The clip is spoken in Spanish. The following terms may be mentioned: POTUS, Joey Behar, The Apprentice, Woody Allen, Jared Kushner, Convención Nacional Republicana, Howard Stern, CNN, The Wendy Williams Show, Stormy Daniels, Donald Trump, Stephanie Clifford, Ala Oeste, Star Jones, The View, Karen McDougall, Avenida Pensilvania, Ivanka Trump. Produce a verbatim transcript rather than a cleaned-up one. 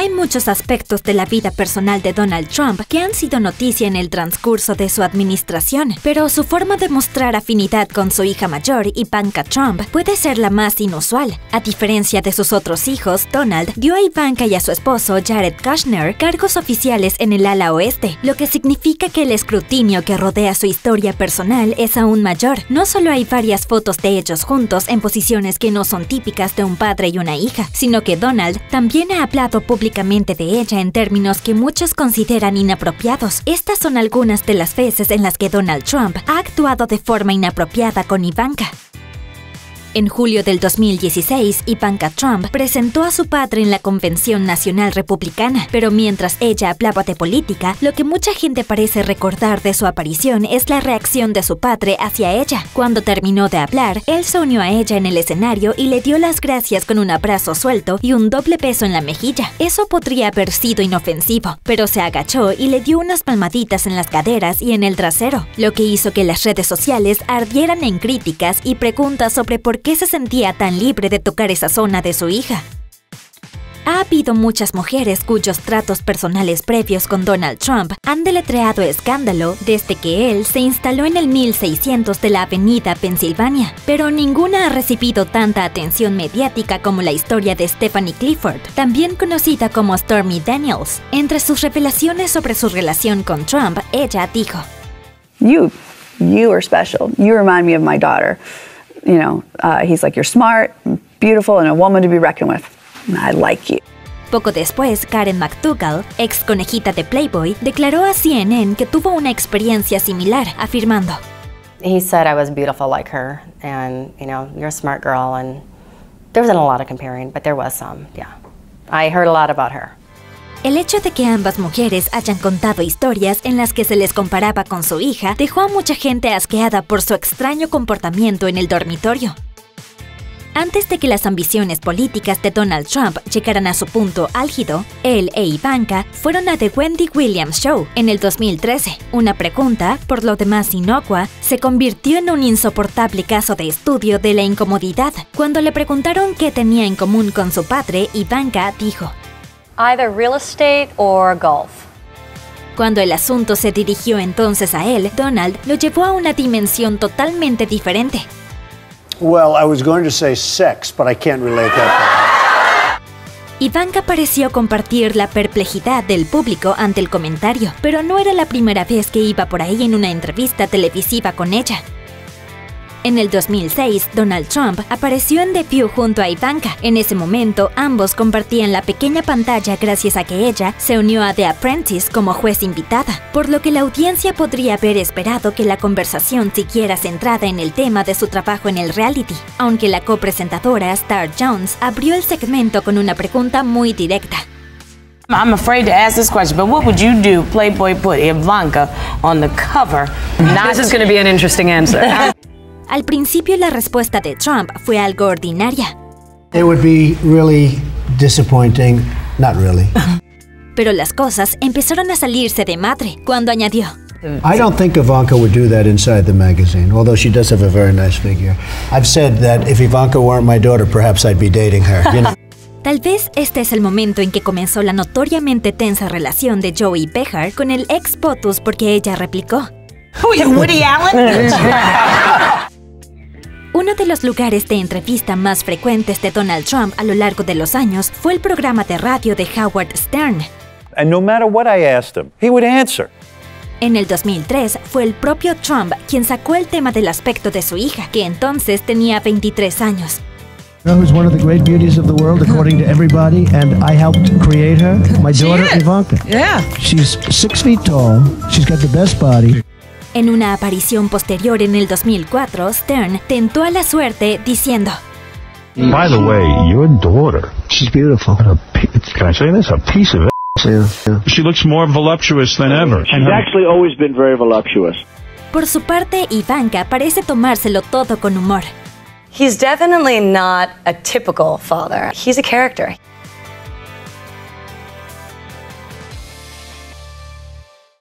Hay muchos aspectos de la vida personal de Donald Trump que han sido noticia en el transcurso de su administración, pero su forma de mostrar afinidad con su hija mayor, Ivanka Trump, puede ser la más inusual. A diferencia de sus otros hijos, Donald dio a Ivanka y a su esposo, Jared Kushner, cargos oficiales en el ala oeste, lo que significa que el escrutinio que rodea su historia personal es aún mayor. No solo hay varias fotos de ellos juntos en posiciones que no son típicas de un padre y una hija, sino que Donald también ha hablado públicamente de ella en términos que muchos consideran inapropiados. Estas son algunas de las veces en las que Donald Trump ha actuado de forma inapropiada con Ivanka. En julio del dos mil dieciséis, Ivanka Trump presentó a su padre en la Convención Nacional Republicana, pero mientras ella hablaba de política, lo que mucha gente parece recordar de su aparición es la reacción de su padre hacia ella. Cuando terminó de hablar, él se unió a ella en el escenario y le dio las gracias con un abrazo suelto y un doble beso en la mejilla. Eso podría haber sido inofensivo, pero se agachó y le dio unas palmaditas en las caderas y en el trasero, lo que hizo que las redes sociales ardieran en críticas y preguntas sobre por ¿Por qué se sentía tan libre de tocar esa zona de su hija? Ha habido muchas mujeres cuyos tratos personales previos con Donald Trump han deletreado escándalo desde que él se instaló en el mil seiscientos de la Avenida Pensilvania, pero ninguna ha recibido tanta atención mediática como la historia de Stephanie Clifford, también conocida como Stormy Daniels. Entre sus revelaciones sobre su relación con Trump, ella dijo: You, you are special. You remind me of my daughter. You know, uh, he's like, you're smart, beautiful, and a woman to be reckoned with. I like you. Poco después, Karen McDougall, ex conejita de Playboy, declaró a C N N que tuvo una experiencia similar, afirmando: He said I was beautiful like her, and you know, you're a smart girl, and there wasn't a lot of comparing, but there was some. Yeah, I heard a lot about her. El hecho de que ambas mujeres hayan contado historias en las que se les comparaba con su hija dejó a mucha gente asqueada por su extraño comportamiento en el dormitorio. Antes de que las ambiciones políticas de Donald Trump llegaran a su punto álgido, él e Ivanka fueron a The Wendy Williams Show en el dos mil trece. Una pregunta, por lo demás inocua, se convirtió en un insoportable caso de estudio de la incomodidad. Cuando le preguntaron qué tenía en común con su padre, Ivanka dijo: Either real estate or golf. Cuando el asunto se dirigió entonces a él, Donald lo llevó a una dimensión totalmente diferente. Well, I was going to say sex, but I can't relate that. Ivanka pareció compartir la perplejidad del público ante el comentario, pero no era la primera vez que iba por ahí en una entrevista televisiva con ella. En el dos mil seis, Donald Trump apareció en The View junto a Ivanka. En ese momento, ambos compartían la pequeña pantalla gracias a que ella se unió a The Apprentice como juez invitada, por lo que la audiencia podría haber esperado que la conversación siguiera centrada en el tema de su trabajo en el reality, aunque la copresentadora Star Jones abrió el segmento con una pregunta muy directa. I'm afraid to ask this question, but what would you do? Playboy put Ivanka on the cover. This is going to be an interesting answer. Al principio la respuesta de Trump fue algo ordinaria. It would be really disappointing. Not really. Pero las cosas empezaron a salirse de madre cuando añadió: I don't think Ivanka would do that inside the magazine, although she does have a very nice figure. I've said that if Ivanka weren't my daughter, perhaps I'd be dating her, you know? Tal vez este es el momento en que comenzó la notoriamente tensa relación de Joey Behar con el ex POTUS, porque ella replicó: Who is Woody Allen? Uno de los lugares de entrevista más frecuentes de Donald Trump a lo largo de los años fue el programa de radio de Howard Stern. And no matter what I asked him, he would answer. En el dos mil tres fue el propio Trump quien sacó el tema del aspecto de su hija, que entonces tenía veintitrés años. Who's one of the great beauties of the world, according to everybody, and I helped create her. My daughter Ivanka. Yeah. She's six feet tall. She's got the best body. En una aparición posterior en el dos mil cuatro, Stern tentó a la suerte diciendo: By the way, your daughter, she's beautiful. Can I say this? A piece of ass. Yeah, yeah. She looks more voluptuous than ever. She's actually always been very voluptuous. Por su parte, Ivanka parece tomárselo todo con humor. He's definitely not a typical father. He's a character.